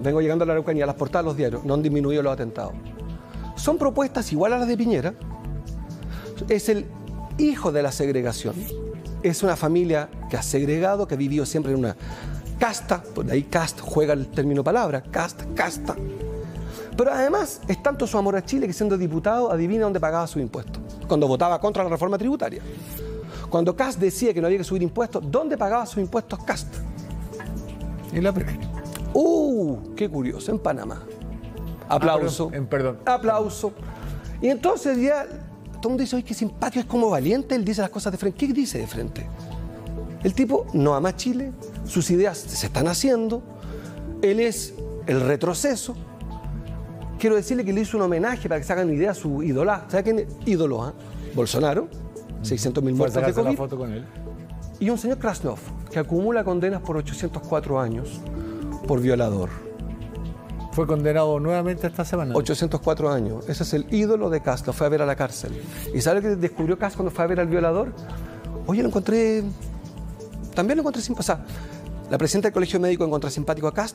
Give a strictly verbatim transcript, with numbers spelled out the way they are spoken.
Vengo llegando a la Araucanía, las portadas de los diarios, no han disminuido los atentados. Son propuestas igual a las de Piñera. Es el hijo de la segregación. Es una familia que ha segregado, que ha vivido siempre en una casta, por ahí Kast juega el término palabra, casta, casta. Pero además es tanto su amor a Chile que siendo diputado adivina dónde pagaba sus impuestos. Cuando votaba contra la reforma tributaria. Cuando Kast decía que no había que subir impuestos, ¿dónde pagaba sus impuestos Kast? En la primera. ¡Uh! ¡Qué curioso! En Panamá. Aplauso. Ah, perdón. Perdón. Aplauso. Y entonces ya todo el mundo dice, oye, qué simpático, es como valiente, él dice las cosas de frente. ¿Qué dice de frente? El tipo no ama Chile, sus ideas se están haciendo, él es el retroceso. Quiero decirle que le hizo un homenaje para que se hagan idea a su ídola. ¿Sabe quién es ídolo? ¿Eh? Bolsonaro, seiscientos mil muertos de COVID. Foto con él. Y un señor Krasnov, que acumula condenas por ochocientos cuatro años por violador. Fue condenado nuevamente esta semana. ochocientos cuatro años. Ese es el ídolo de Kast, lo fue a ver a la cárcel. ¿Y sabe lo que descubrió Kast cuando fue a ver al violador? Oye, lo encontré... También lo encontré simpático. O sea, la presidenta del Colegio Médico encontró simpático a Kast.